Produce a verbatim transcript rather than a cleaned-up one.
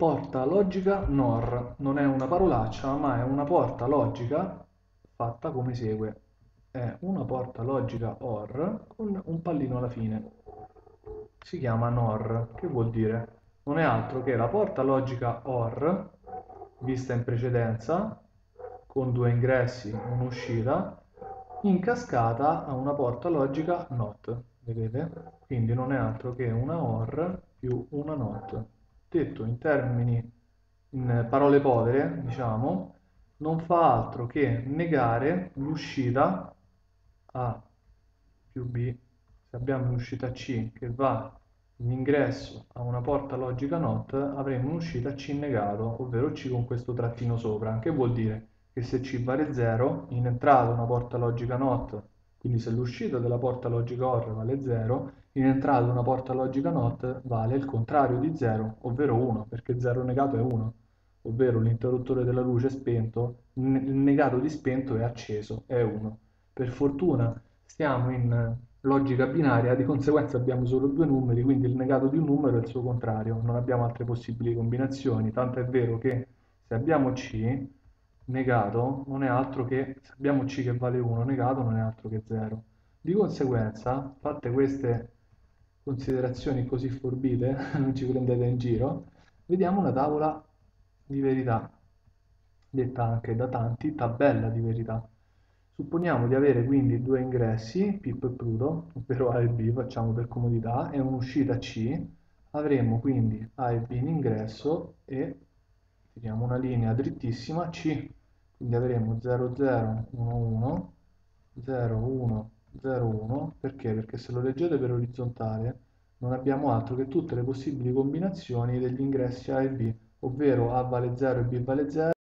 porta logica N O R, non è una parolaccia ma è una porta logica fatta come segue: è una porta logica O R con un pallino alla fine, si chiama N O R, che vuol dire non è altro che la porta logica O R vista in precedenza con due ingressi e un'uscita in cascata a una porta logica N O T, vedete? Quindi non è altro che una O R più una N O T. Detto in termini, in parole povere, diciamo, non fa altro che negare l'uscita A più B. Se abbiamo un'uscita C che va in ingresso a una porta logica N O T, avremo un'uscita C negato, ovvero C con questo trattino sopra, che vuol dire che se C vale zero, in entrata una porta logica N O T, quindi se l'uscita della porta logica O R vale zero, in entrata una porta logica N O T vale il contrario di zero, ovvero uno, perché zero negato è uno, ovvero l'interruttore della luce è spento, il negato di spento è acceso, è uno. Per fortuna stiamo in logica binaria, di conseguenza abbiamo solo due numeri, quindi il negato di un numero è il suo contrario, non abbiamo altre possibili combinazioni, tanto è vero che se abbiamo C negato non è altro che, se abbiamo C che vale uno negato non è altro che zero. Di conseguenza, fatte queste considerazioni così forbite, non ci prendete in giro, vediamo una tavola di verità, detta anche da tanti tabella di verità. Supponiamo di avere quindi due ingressi, Pippo e Pluto, ovvero A e B, facciamo per comodità, e un'uscita C. Avremo quindi A e B in ingresso e tiriamo una linea drittissima C. Quindi avremo zero, zero, uno, uno, zero, uno, zero, uno. Perché? Perché se lo leggete per orizzontale non abbiamo altro che tutte le possibili combinazioni degli ingressi A e B, ovvero A vale zero e B vale zero.